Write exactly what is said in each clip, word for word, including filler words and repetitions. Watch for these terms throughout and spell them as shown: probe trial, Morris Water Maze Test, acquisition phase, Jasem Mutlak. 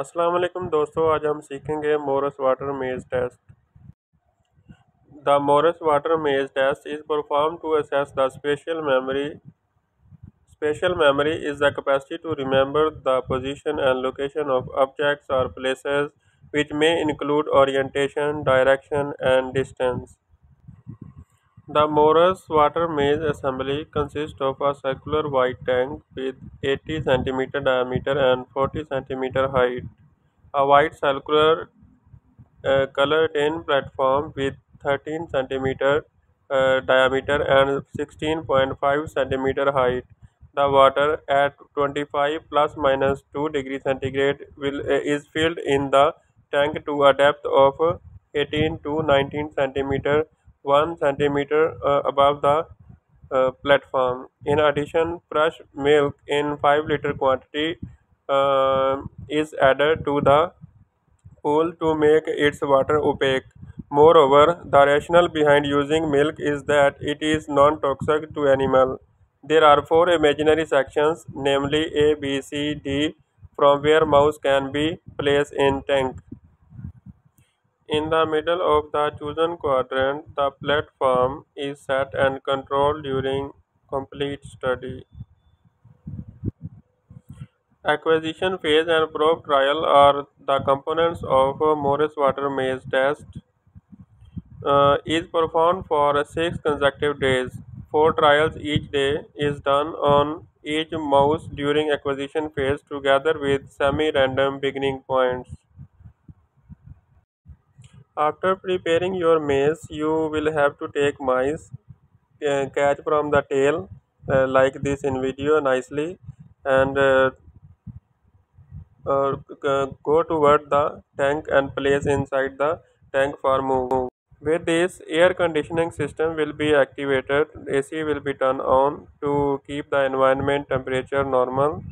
अस्सलाम वालेकुम दोस्तों, आज हम सीखेंगे Morris water maze test. The Morris water maze test is perform to assess the spatial memory. Spatial memory is the capacity to remember the position and location of objects और places which may include orientation, direction and distance. The Morris water maze assembly consist of a circular white tank with eighty centimeter diameter and forty centimeter height, a white circular uh, colored in platform with thirteen centimeter uh, diameter and sixteen point five centimeter height. The water at twenty-five plus minus two degree centigrade will uh, is filled in the tank to a depth of eighteen to nineteen centimeter, one centimeter uh, above the uh, platform. In addition, fresh milk in five liter quantity uh, is added to the pool to make its water opaque. Moreover, the rationale behind using milk is that it is non-toxic to animal. There are four imaginary sections, namely A, B, C, D, from where mouse can be placed in tank. In the middle of the chosen quadrant, the platform is set and controlled during complete study. Acquisition phase and probe trial are the components of Morris Water Maze Test. Uh, is performed for six consecutive days. Four trials each day is done on each mouse during acquisition phase, together with semi-random beginning points. After preparing your maze, you will have to take mice, uh, catch from the tail uh, like this in video nicely, and uh, uh, go toward the tank and place inside the tank for move. With this, air conditioning system will be activated, A C will be turned on to keep the environment temperature normal.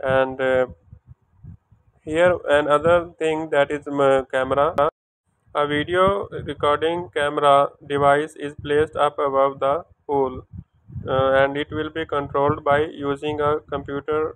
And uh, here another thing, that is camera. A video recording camera device is placed up above the pool uh, and it will be controlled by using a computer.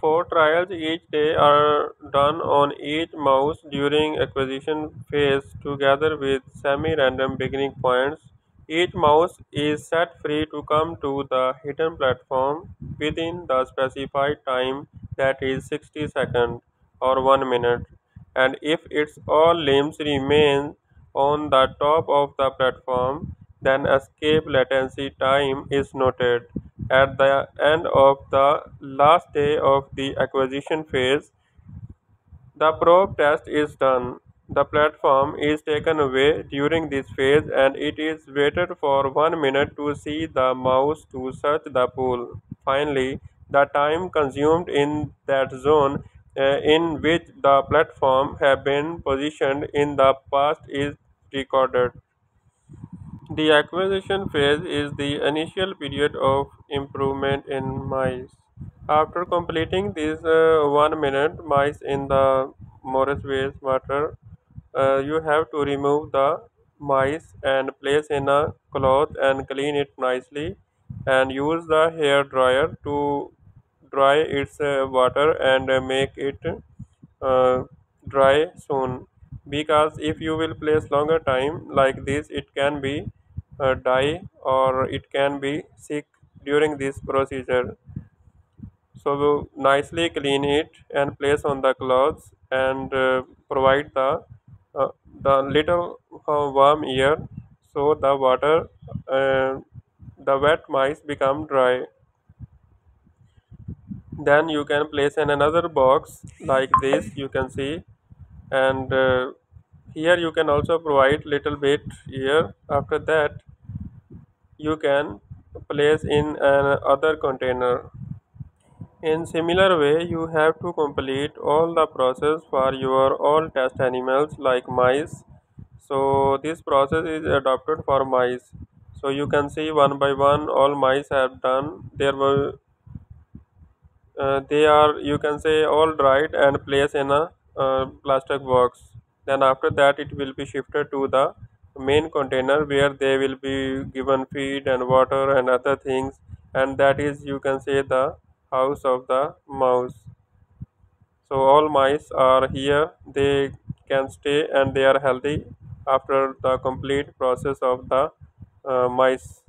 Four trials each day are done on each mouse during acquisition phase, together with semi-random beginning points. Each mouse is set free to come to the hidden platform within the specified time, that is sixty seconds or one minute. And if its all limbs remain on the top of the platform, then escape latency time is noted. At the end of the last day of the acquisition phase, the probe test is done. The platform is taken away during this phase and it is waited for one minute to see the mouse to search the pool. Finally, the time consumed in that zone Uh, in which the platform have been positioned in the past is recorded. The acquisition phase is the initial period of improvement in mice. After completing this uh, one minute mice in the Morris wastewater, uh, you have to remove the mice and place in a cloth and clean it nicely, and use the hair dryer to dry its uh, water and uh, make it uh, dry soon, because if you will place longer time like this, it can be uh, die or it can be sick during this procedure. So nicely clean it and place on the clothes, and uh, provide the uh, the little uh, warm air, so the water uh, the wet mice become dry. Then you can place in another box like this, you can see, and uh, here you can also provide little bit here. After that, you can place in another container. In similar way, you have to complete all the process for your all test animals like mice. So this process is adopted for mice. So you can see one by one all mice have done. There were Uh, they are, you can say, all dried and placed in a uh, plastic box. Then after that, it will be shifted to the main container, where they will be given feed and water and other things, and that is, you can say, the house of the mouse. So all mice are here, they can stay and they are healthy after the complete process of the uh, mice